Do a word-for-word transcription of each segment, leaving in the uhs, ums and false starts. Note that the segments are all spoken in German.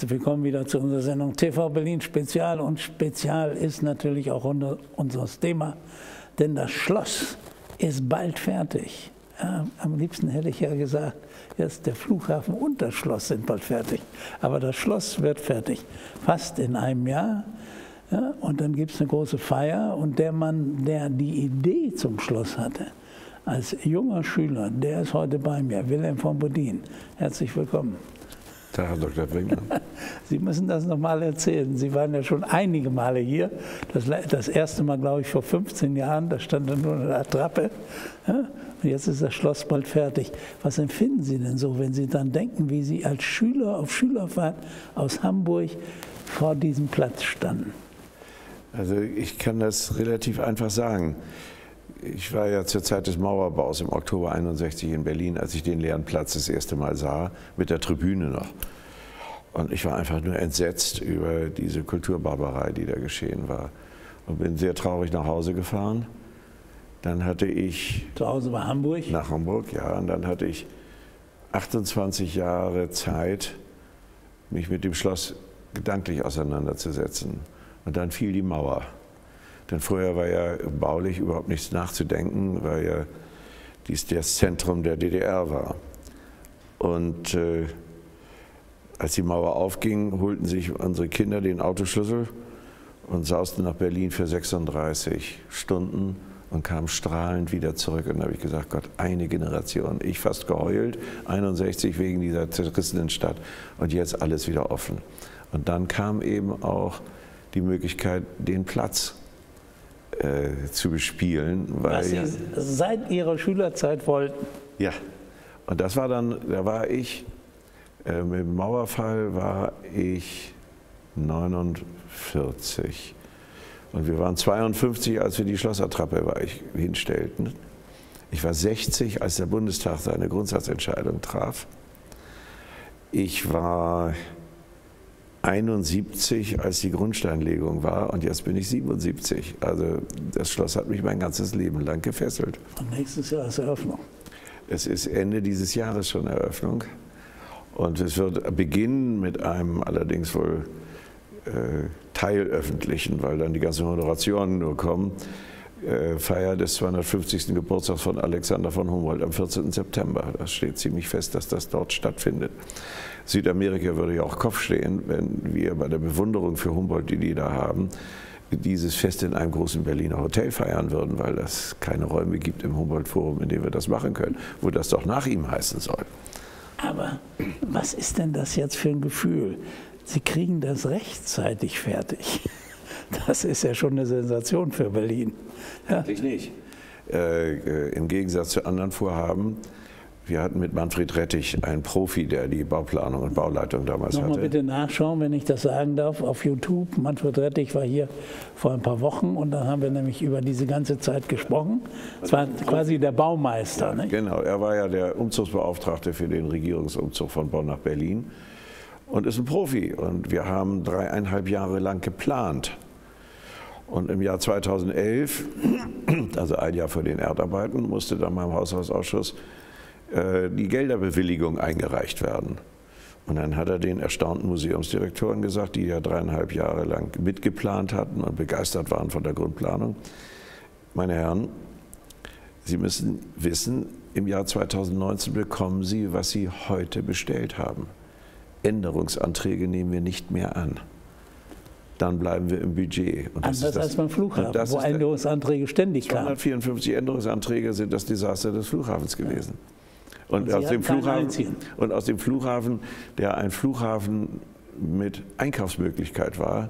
Herzlich willkommen wieder zu unserer Sendung T V Berlin Spezial, und Spezial ist natürlich auch unser Thema, denn das Schloss ist bald fertig. Ja, am liebsten hätte ich ja gesagt, jetzt der Flughafen und das Schloss sind bald fertig, aber das Schloss wird fertig, fast in einem Jahr. Ja, und dann gibt es eine große Feier, und der Mann, der die Idee zum Schloss hatte, als junger Schüler, der ist heute bei mir, Wilhelm von Boddien. Herzlich willkommen. Herr Doktor Brinkmann. Sie müssen das nochmal erzählen. Sie waren ja schon einige Male hier. Das, das erste Mal, glaube ich, vor fünfzehn Jahren, da stand dann nur eine Attrappe. Ja? Und jetzt ist das Schloss bald fertig. Was empfinden Sie denn so, wenn Sie dann denken, wie Sie als Schüler auf Schülerfahrt aus Hamburg vor diesem Platz standen? Also ich kann das relativ einfach sagen. Ich war ja zur Zeit des Mauerbaus im Oktober einundsechzig in Berlin, als ich den leeren Platz das erste Mal sah, mit der Tribüne noch. Und ich war einfach nur entsetzt über diese Kulturbarbarei, die da geschehen war. Und bin sehr traurig nach Hause gefahren. Dann hatte ich... Zu Hause war Hamburg? Nach Hamburg, ja. Und dann hatte ich achtundzwanzig Jahre Zeit, mich mit dem Schloss gedanklich auseinanderzusetzen. Und dann fiel die Mauer. Denn vorher war ja baulich überhaupt nichts nachzudenken, weil ja dies das Zentrum der D D R war. Und äh, als die Mauer aufging, holten sich unsere Kinder den Autoschlüssel und sausten nach Berlin für sechsunddreißig Stunden und kamen strahlend wieder zurück. Und da habe ich gesagt, Gott, eine Generation. Ich fast geheult, einundsechzig wegen dieser zerrissenen Stadt, und jetzt alles wieder offen. Und dann kam eben auch die Möglichkeit, den Platz Äh, zu bespielen, weil was Sie seit Ihrer Schülerzeit wollten. Ja, und das war dann, da war ich, äh, mit dem Mauerfall war ich neunundvierzig. Und wir waren zweiundfünfzig, als wir die Schlossertrappe war ich, hinstellten. Ich war sechzig, als der Bundestag seine Grundsatzentscheidung traf. Ich war einundsiebzig, als die Grundsteinlegung war, und jetzt bin ich siebenundsiebzig. Also das Schloss hat mich mein ganzes Leben lang gefesselt. Und nächstes Jahr ist Eröffnung. Es ist Ende dieses Jahres schon Eröffnung. Und es wird beginnen mit einem allerdings wohl äh, teilöffentlichen, weil dann die ganzen Honorationen nur kommen. Äh, Feier des zweihundertfünfzigsten Geburtstags von Alexander von Humboldt am vierzehnten September. Das steht ziemlich fest, dass das dort stattfindet. Südamerika würde ja auch Kopf stehen, wenn wir bei der Bewunderung für Humboldt, die die da haben, dieses Fest in einem großen Berliner Hotel feiern würden, weil es keine Räume gibt im Humboldt-Forum, in denen wir das machen können, wo das doch nach ihm heißen soll. Aber was ist denn das jetzt für ein Gefühl? Sie kriegen das rechtzeitig fertig. Das ist ja schon eine Sensation für Berlin. Ja. Ich nicht. Äh, im Gegensatz zu anderen Vorhaben. Wir hatten mit Manfred Rettig einen Profi, der die Bauplanung und Bauleitung damals Nochmal hatte. Mal bitte nachschauen, wenn ich das sagen darf, auf YouTube. Manfred Rettig war hier vor ein paar Wochen, und dann haben wir nämlich über diese ganze Zeit gesprochen. Es war quasi der Baumeister. Ja, nicht? Genau, er war ja der Umzugsbeauftragte für den Regierungsumzug von Bonn nach Berlin und ist ein Profi. Und wir haben dreieinhalb Jahre lang geplant. Und im Jahr zweitausendelf, also ein Jahr vor den Erdarbeiten, musste dann beim Haushaltsausschuss die Gelderbewilligung eingereicht werden. Und dann hat er den erstaunten Museumsdirektoren gesagt, die ja dreieinhalb Jahre lang mitgeplant hatten und begeistert waren von der Grundplanung: Meine Herren, Sie müssen wissen, im Jahr zweitausendneunzehn bekommen Sie, was Sie heute bestellt haben. Änderungsanträge nehmen wir nicht mehr an. Dann bleiben wir im Budget. Und das Anders ist das, als beim Flughafen, das wo Änderungsanträge ständig kamen. zweihundertvierundfünfzig Änderungsanträge sind das Desaster des Flughafens gewesen. Ja. Und, und, aus dem Flughafen, und aus dem Flughafen, der ein Flughafen mit Einkaufsmöglichkeit war,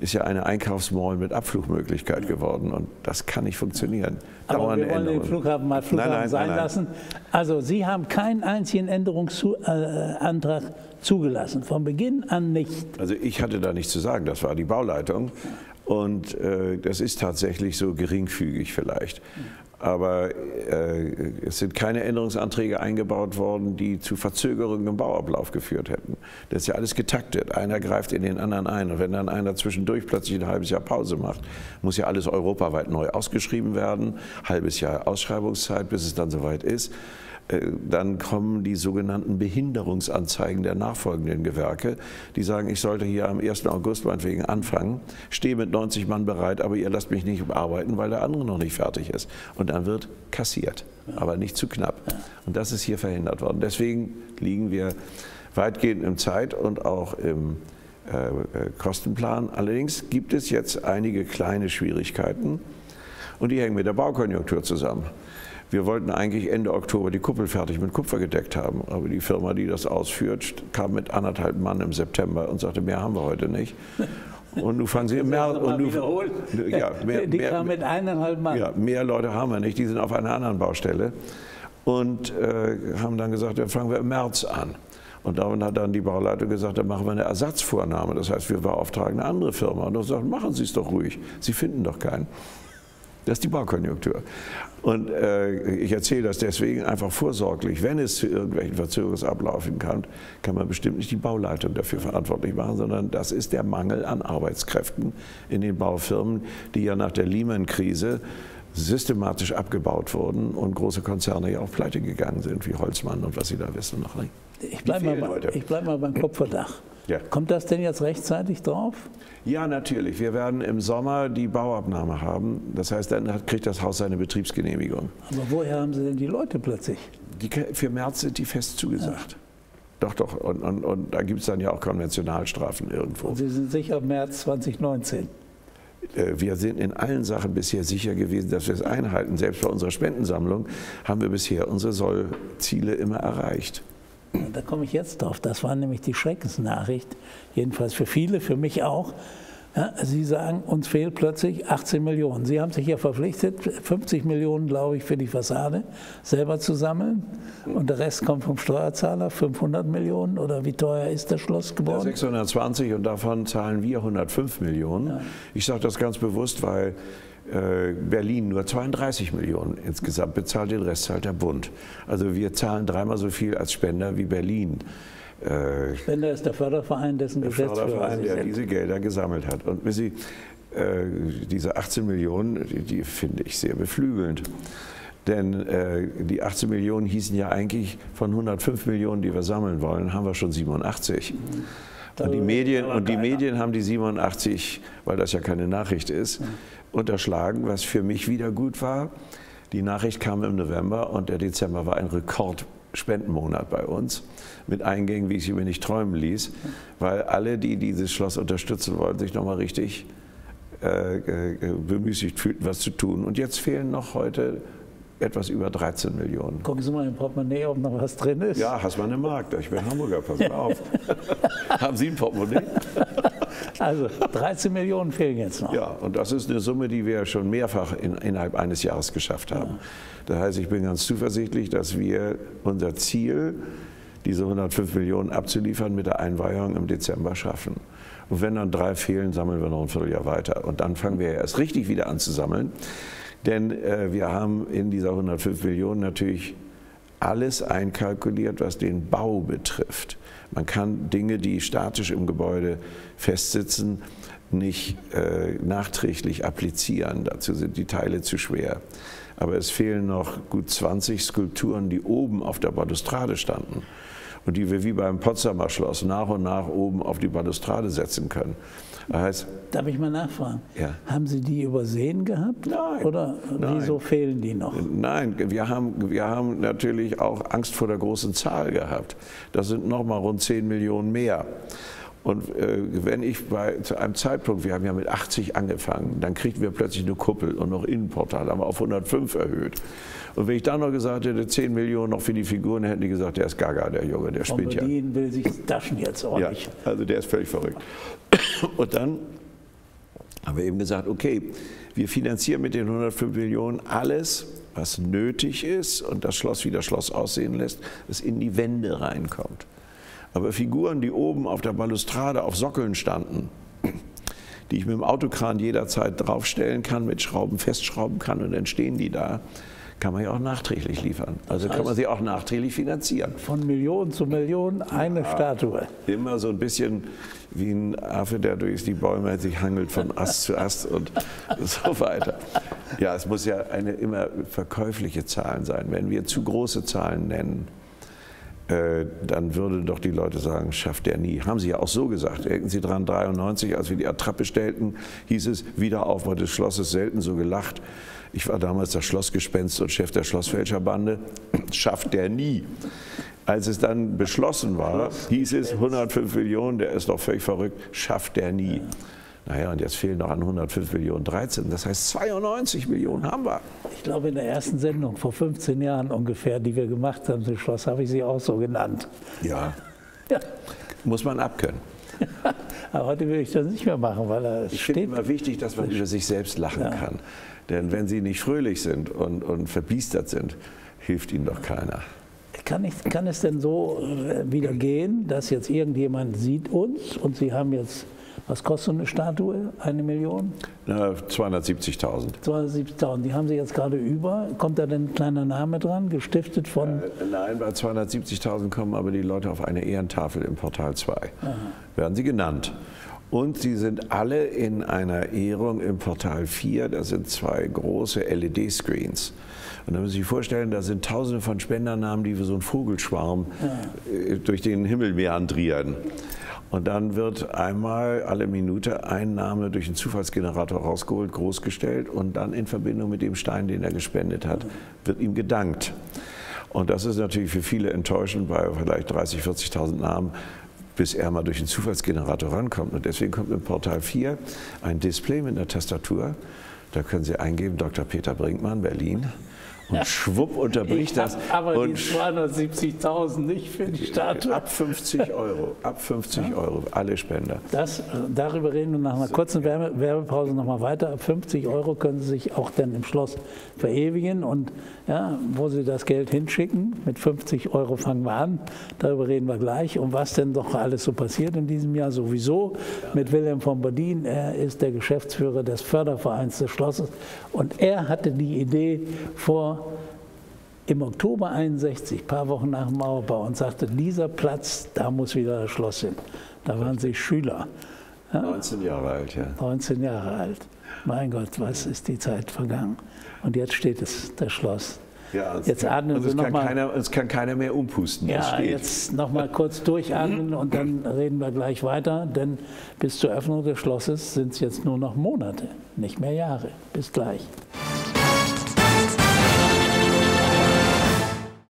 ist ja eine Einkaufsmall mit Abflugmöglichkeit geworden, und das kann nicht funktionieren. Aber Dauernde wir wollen Änderung. Den Flughafen mal Flughafen nein, nein, sein nein, nein. lassen. Also Sie haben keinen einzigen Änderungsantrag zugelassen, von Beginn an nicht. Also ich hatte da nichts zu sagen, das war die Bauleitung, und äh, das ist tatsächlich so geringfügig vielleicht. Aber äh, es sind keine Änderungsanträge eingebaut worden, die zu Verzögerungen im Bauablauf geführt hätten. Das ist ja alles getaktet. Einer greift in den anderen ein. Und wenn dann einer zwischendurch plötzlich ein halbes Jahr Pause macht, muss ja alles europaweit neu ausgeschrieben werden. Halbes Jahr Ausschreibungszeit, bis es dann soweit ist. Dann kommen die sogenannten Behinderungsanzeigen der nachfolgenden Gewerke, die sagen, ich sollte hier am ersten August meinetwegen anfangen, stehe mit neunzig Mann bereit, aber ihr lasst mich nicht arbeiten, weil der andere noch nicht fertig ist. Und dann wird kassiert, aber nicht zu knapp. Und das ist hier verhindert worden. Deswegen liegen wir weitgehend im Zeit- und auch im äh, Kostenplan. Allerdings gibt es jetzt einige kleine Schwierigkeiten und die hängen mit der Baukonjunktur zusammen. Wir wollten eigentlich Ende Oktober die Kuppel fertig mit Kupfer gedeckt haben, aber die Firma, die das ausführt, kam mit anderthalb Mann im September und sagte, mehr haben wir heute nicht. Und nun fangen sie im März und nun, ja, mehr, die kam mit eineinhalb Mann. Ja, mehr Leute haben wir nicht, die sind auf einer anderen Baustelle und äh, haben dann gesagt, dann fangen wir im März an. Und davon hat dann die Bauleitung gesagt, dann machen wir eine Ersatzvornahme. Das heißt, wir beauftragen eine andere Firma. Und dann sagt, machen Sie es doch ruhig, Sie finden doch keinen. Das ist die Baukonjunktur. Und äh, ich erzähle das deswegen einfach vorsorglich. Wenn es zu irgendwelchen Verzögerungsabläufen kommt, kann man bestimmt nicht die Bauleitung dafür verantwortlich machen, sondern das ist der Mangel an Arbeitskräften in den Baufirmen, die ja nach der Lehman-Krise systematisch abgebaut wurden und große Konzerne ja auch pleite gegangen sind, wie Holzmann und was Sie da wissen noch nicht. Ich bleibe mal, bleib mal beim Kupferdach. Ja. Kommt das denn jetzt rechtzeitig drauf? Ja, natürlich. Wir werden im Sommer die Bauabnahme haben. Das heißt, dann kriegt das Haus seine Betriebsgenehmigung. Aber woher haben Sie denn die Leute plötzlich? Die, für März sind die fest zugesagt. Ja. Doch, doch. Und, und, und da gibt es dann ja auch Konventionalstrafen irgendwo. Und Sie sind sicher März zweitausendneunzehn? Wir sind in allen Sachen bisher sicher gewesen, dass wir es einhalten. Selbst bei unserer Spendensammlung haben wir bisher unsere Sollziele immer erreicht. Da komme ich jetzt drauf. Das war nämlich die Schreckensnachricht, jedenfalls für viele, für mich auch. Ja, Sie sagen, uns fehlt plötzlich achtzehn Millionen. Sie haben sich ja verpflichtet, fünfzig Millionen, glaube ich, für die Fassade selber zu sammeln. Und der Rest kommt vom Steuerzahler, fünfhundert Millionen. Oder wie teuer ist das Schloss geworden? Ja, sechshundertzwanzig und davon zahlen wir hundertfünf Millionen. Ja. Ich sage das ganz bewusst, weil Berlin nur zweiunddreißig Millionen insgesamt bezahlt, den Rest zahlt der Bund. Also wir zahlen dreimal so viel als Spender wie Berlin. Spender ist der Förderverein, dessen Geschäftsführer Der Förderverein, der diese Gelder gesammelt hat. Und Sie, diese achtzehn Millionen, die, die finde ich sehr beflügelnd. Denn äh, die achtzehn Millionen hießen ja eigentlich, von hundertfünf Millionen, die wir sammeln wollen, haben wir schon siebenundachtzig. Und die Medien, und die Medien haben die siebenundachtzig, weil das ja keine Nachricht ist, unterschlagen, was für mich wieder gut war. Die Nachricht kam im November und der Dezember war ein Rekordspendenmonat bei uns. Mit Eingängen, wie ich sie mir nicht träumen ließ, weil alle, die dieses Schloss unterstützen wollten, sich nochmal richtig äh, bemüßigt fühlten, was zu tun. Und jetzt fehlen noch heute etwas über dreizehn Millionen. Gucken Sie mal im Portemonnaie, ob noch was drin ist. Ja, hast mal eine Mark. Ich bin Hamburger, pass mal auf. Haben Sie ein Portemonnaie? Also dreizehn Millionen fehlen jetzt noch. Ja, und das ist eine Summe, die wir schon mehrfach in, innerhalb eines Jahres geschafft haben. Ja. Das heißt, ich bin ganz zuversichtlich, dass wir unser Ziel, diese hundertfünf Millionen abzuliefern, mit der Einweihung im Dezember schaffen. Und wenn dann drei fehlen, sammeln wir noch ein Vierteljahr weiter. Und dann fangen wir erst richtig wieder an zu sammeln. Denn äh, wir haben in dieser hundertfünf Millionen natürlich alles einkalkuliert, was den Bau betrifft. Man kann Dinge, die statisch im Gebäude festsitzen, nicht äh, nachträglich applizieren. Dazu sind die Teile zu schwer. Aber es fehlen noch gut zwanzig Skulpturen, die oben auf der Balustrade standen und die wir wie beim Potsdamer Schloss nach und nach oben auf die Balustrade setzen können. Das heißt, darf ich mal nachfragen? Ja. Haben Sie die übersehen gehabt? Nein. Oder wieso fehlen die noch? Nein, wir haben, wir haben natürlich auch Angst vor der großen Zahl gehabt. Das sind nochmal rund zehn Millionen mehr. Und äh, wenn ich bei, zu einem Zeitpunkt, wir haben ja mit achtzig angefangen, dann kriegten wir plötzlich eine Kuppel und noch Innenportal, haben wir auf hundertfünf erhöht. Und wenn ich dann noch gesagt hätte, zehn Millionen noch für die Figuren, hätten die gesagt, der ist gaga, der Junge, der von spinnt ja. Von Boddien will sich Taschen jetzt ordentlich. Ja, also der ist völlig verrückt. Und dann haben wir eben gesagt, okay, wir finanzieren mit den hundertfünf Millionen alles, was nötig ist und das Schloss, wie das Schloss aussehen lässt, das in die Wände reinkommt. Aber Figuren, die oben auf der Balustrade auf Sockeln standen, die ich mit dem Autokran jederzeit draufstellen kann, mit Schrauben festschrauben kann und dann stehen die da, kann man ja auch nachträglich liefern. Also kann man sie auch nachträglich finanzieren. Von Million zu Million eine ja, Statue. Immer so ein bisschen wie ein Affe, der durch die Bäume sich hangelt von Ast zu Ast und so weiter. Ja, es muss ja eine immer verkäufliche Zahl sein. Wenn wir zu große Zahlen nennen, äh, dann würden doch die Leute sagen, schafft der nie. Haben sie ja auch so gesagt. Denken Sie dran, neunzehnhundertdreiundneunzig, als wir die Attrappe stellten, hieß es, Wiederaufbau des Schlosses, selten so gelacht. Ich war damals das Schlossgespenst und Chef der Schlossfälscherbande. Schafft der nie. Als es dann beschlossen war, hieß es hundertfünf Millionen, der ist doch völlig verrückt, schafft der nie. Naja, und jetzt fehlen noch an hundertfünf Millionen dreizehn, das heißt zweiundneunzig Millionen haben wir. Ich glaube, in der ersten Sendung vor fünfzehn Jahren ungefähr, die wir gemacht haben zum Schloss, habe ich sie auch so genannt. Ja, ja. Muss man abkönnen. Aber heute will ich das nicht mehr machen, weil er steht. Ich finde immer wichtig, dass man über sich selbst lachen ja. kann. Denn wenn sie nicht fröhlich sind und, und verbiestert sind, hilft ihnen doch keiner. Kann, ich, kann es denn so wieder gehen, dass jetzt irgendjemand sieht uns und Sie haben jetzt, was kostet so eine Statue? Eine Million? zweihundertsiebzigtausend. zweihundertsiebzigtausend, die haben Sie jetzt gerade über. Kommt da denn ein kleiner Name dran, gestiftet von? Äh, nein, bei zweihundertsiebzigtausend kommen aber die Leute auf eine Ehrentafel im Portal zwei. Aha. Werden sie genannt. Und sie sind alle in einer Ehrung im Portal vier, da sind zwei große L E D-Screens. Und da müssen Sie sich vorstellen, da sind tausende von Spendernamen, die wie so ein Vogelschwarm ja. durch den Himmel meandrieren. Und dann wird einmal alle Minute ein Name durch den Zufallsgenerator rausgeholt, großgestellt und dann in Verbindung mit dem Stein, den er gespendet hat, wird ihm gedankt. Und das ist natürlich für viele enttäuschend bei vielleicht dreißigtausend, vierzigtausend Namen, bis er mal durch den Zufallsgenerator rankommt. Und deswegen kommt im Portal vier ein Display mit einer Tastatur. Da können Sie eingeben, Doktor Peter Brinkmann, Berlin. Und ja. schwupp unterbricht das. Aber und die zweihundertsiebzigtausend nicht für die Statue. Ab fünfzig Euro, ab fünfzig ja. Euro, alle Spender. Das, darüber reden wir nach einer kurzen Werbe Werbepause nochmal weiter. Ab fünfzig Euro können Sie sich auch dann im Schloss verewigen. Und ja, wo Sie das Geld hinschicken, mit fünfzig Euro fangen wir an. Darüber reden wir gleich. Und was denn doch alles so passiert in diesem Jahr sowieso ja. mit Wilhelm von Boddien. Er ist der Geschäftsführer des Fördervereins des Schlosses. Und er hatte die Idee vor im Oktober einundsechzig, ein paar Wochen nach dem Mauerbau, und sagte, dieser Platz, da muss wieder das Schloss hin. Da waren Sie Schüler. Ja? neunzehn Jahre alt, ja. neunzehn Jahre alt. Mein Gott, was ist die Zeit vergangen. Und jetzt steht es, das Schloss. Ja, es, jetzt atmen kann, Sie es, noch kann mal. Keiner, es kann keiner mehr umpusten. Ja, jetzt noch mal kurz durchatmen und dann reden wir gleich weiter, denn bis zur Öffnung des Schlosses sind es jetzt nur noch Monate, nicht mehr Jahre. Bis gleich.